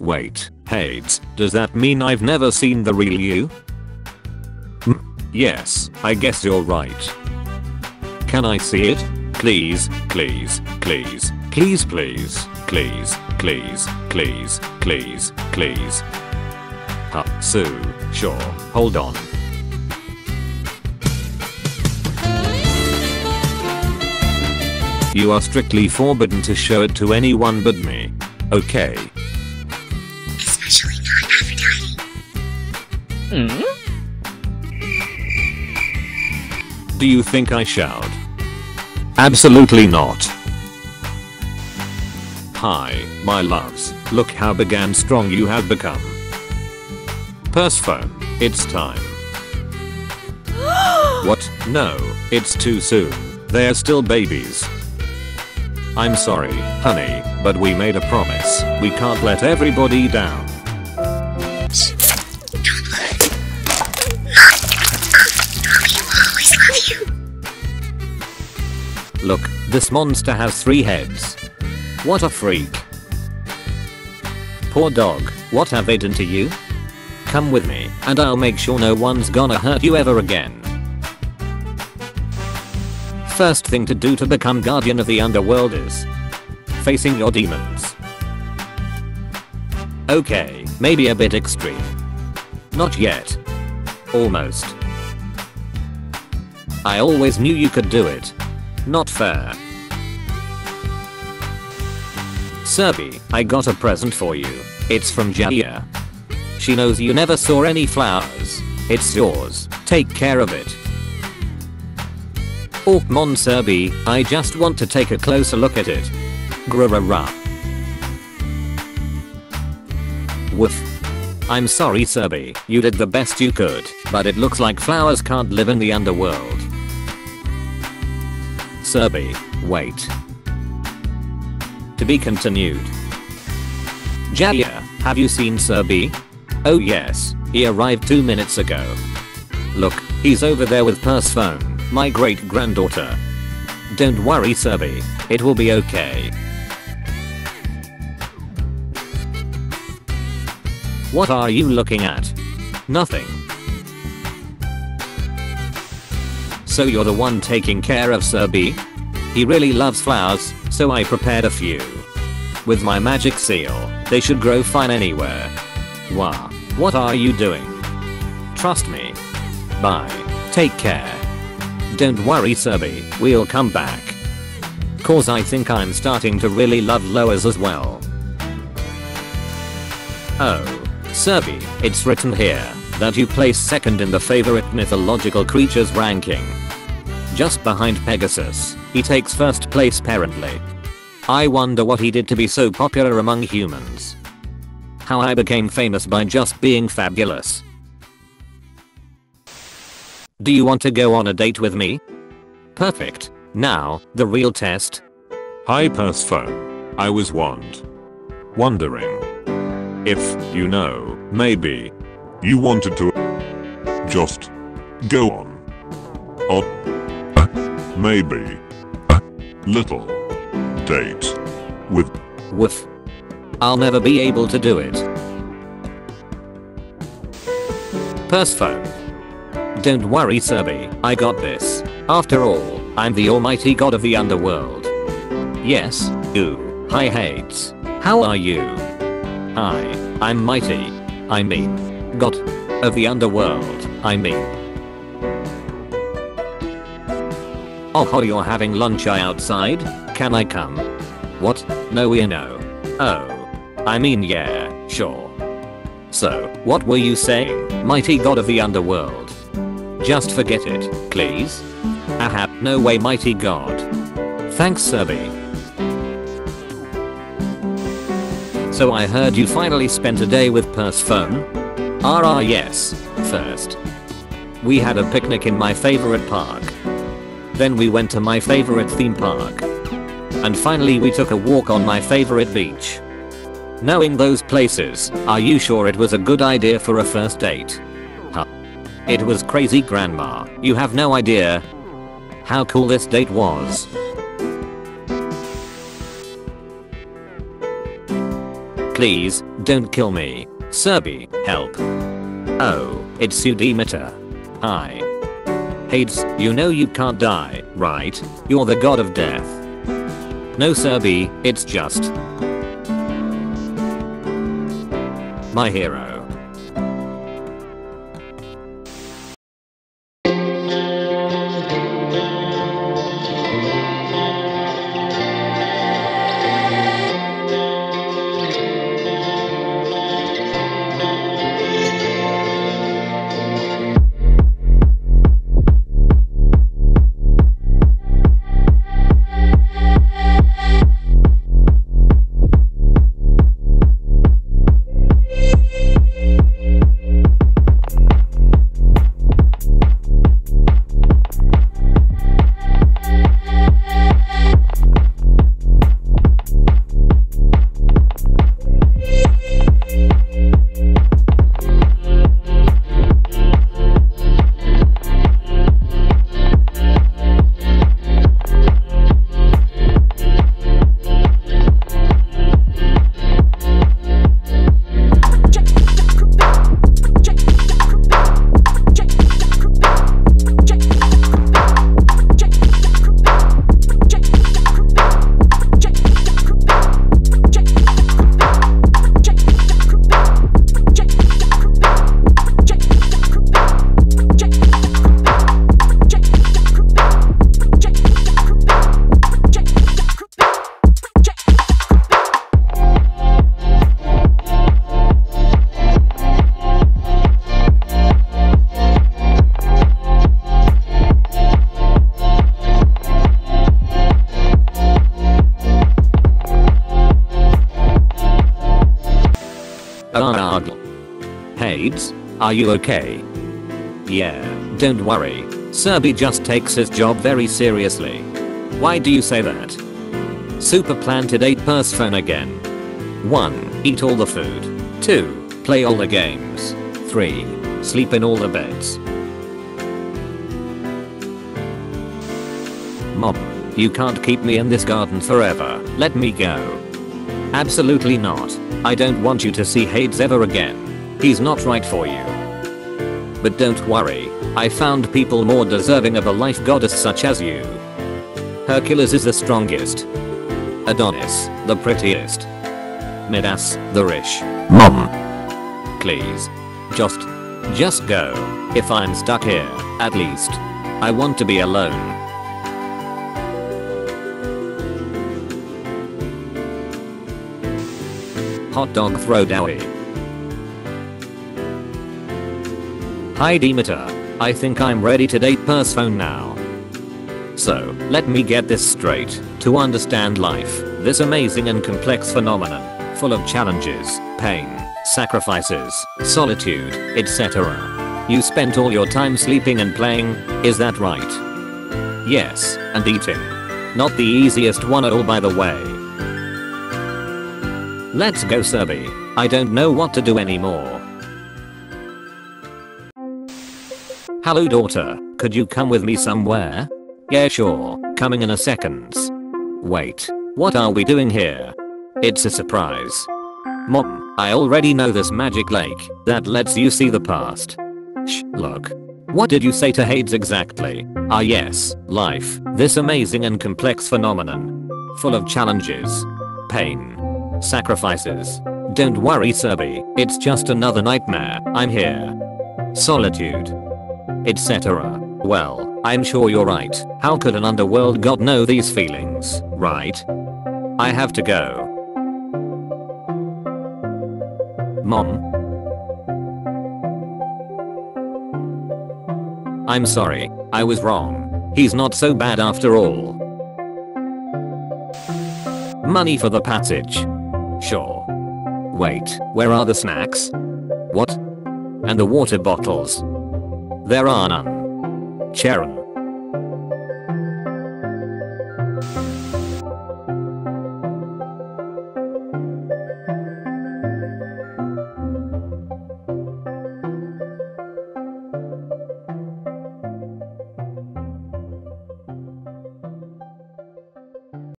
Wait, Hades, does that mean I've never seen the real you? Yes, I guess you're right. Can I see it? Please, please, please, please, please, please, please, please, please, please. Sure, hold on. You are strictly forbidden to show it to anyone but me. Okay. Especially not Aphrodite. Hmm? Do you think I shall? Absolutely not. Hi, my loves. Look how big and strong you have become. Persephone, it's time. What? No, it's too soon. They're still babies. I'm sorry, honey, but we made a promise. We can't let everybody down. Look, this monster has 3 heads. What a freak. Poor dog, what have they done to you? Come with me, and I'll make sure no one's gonna hurt you ever again. First thing to do to become guardian of the underworld is facing your demons. Okay, maybe a bit extreme. Not yet. Almost. I always knew you could do it. Not fair. Sylvie, I got a present for you. It's from Jaya. She knows you never saw any flowers. It's yours. Take care of it. Oh, mon Sylvie, I just want to take a closer look at it. Grrrrrrrr. Woof. I'm sorry Sylvie, you did the best you could, but it looks like flowers can't live in the underworld. Sylvie, wait. To be continued. Jaya, have you seen Sylvie? Oh yes, he arrived 2 minutes ago. Look, he's over there with Persephone, my great-granddaughter. Don't worry Sylvie, it will be okay. What are you looking at? Nothing. So you're the one taking care of Sylvie? He really loves flowers, so I prepared a few. With my magic seal, they should grow fine anywhere. Wow, what are you doing? Trust me. Bye. Take care. Don't worry Sylvie, we'll come back. Cause I think I'm starting to really love Lois as well. Oh, Sylvie, it's written here that you place second in the favorite mythological creatures ranking. Just behind Pegasus, he takes first place apparently. I wonder what he did to be so popular among humans. How I became famous by just being fabulous. Do you want to go on a date with me? Perfect. Now, the real test. Hi Persephone. I was wondering if, you know, maybe you wanted to just go on. Or maybe a little date with Woof. I'll never be able to do it. Persephone. Don't worry Sylvie, I got this. After all, I'm the almighty god of the underworld. Yes, ooh, hi Hades. How are you? I'm mighty. I mean, god of the underworld, I mean. Oh, you're having lunch outside? Can I come? What? No we know. Oh. I mean yeah, sure. So, what were you saying, mighty god of the underworld? Just forget it, please? Aha, no way mighty god. Thanks Sylvie. So I heard you finally spent a day with Persephone? Ah yes, first. We had a picnic in my favorite park. Then we went to my favorite theme park. And finally we took a walk on my favorite beach. Knowing those places, are you sure it was a good idea for a first date? Huh. It was crazy grandma, you have no idea how cool this date was. Please, don't kill me. Serby, help. Oh, it's Sudimata. Hi. Hades, you know you can't die, right? You're the god of death. No Serby, it's just my hero. Hades, are you okay? Yeah, don't worry. Serby just takes his job very seriously. Why do you say that? Super plan to date Persephone again. 1. Eat all the food. 2. Play all the games. 3. Sleep in all the beds. Mom, you can't keep me in this garden forever. Let me go. Absolutely not. I don't want you to see Hades ever again. He's not right for you. But don't worry, I found people more deserving of a life goddess such as you. Hercules is the strongest. Adonis, the prettiest. Midas, the rich. Mom. Please. Just go. If I'm stuck here, at least I want to be alone. Hot dog throwdown. Hi Demeter, I think I'm ready to date Persephone now. So, let me get this straight, to understand life, this amazing and complex phenomenon, full of challenges, pain, sacrifices, solitude, etc. You spent all your time sleeping and playing, is that right? Yes, and eating. Not the easiest one at all, by the way. Let's go Serby, I don't know what to do anymore. Hello daughter, could you come with me somewhere? Yeah sure, coming in a second. Wait, what are we doing here? It's a surprise. Mom, I already know this magic lake that lets you see the past. Shh, look. What did you say to Hades exactly? Ah yes, life, this amazing and complex phenomenon. Full of challenges. Pain. Sacrifices. Don't worry Serby, it's just another nightmare, I'm here. Solitude. Etc. Well, I'm sure you're right. How could an underworld god know these feelings, right? I have to go. Mom? I'm sorry, I was wrong. He's not so bad after all. Money for the passage. Sure. Wait, where are the snacks? What? And the water bottles? There are none. Sharon.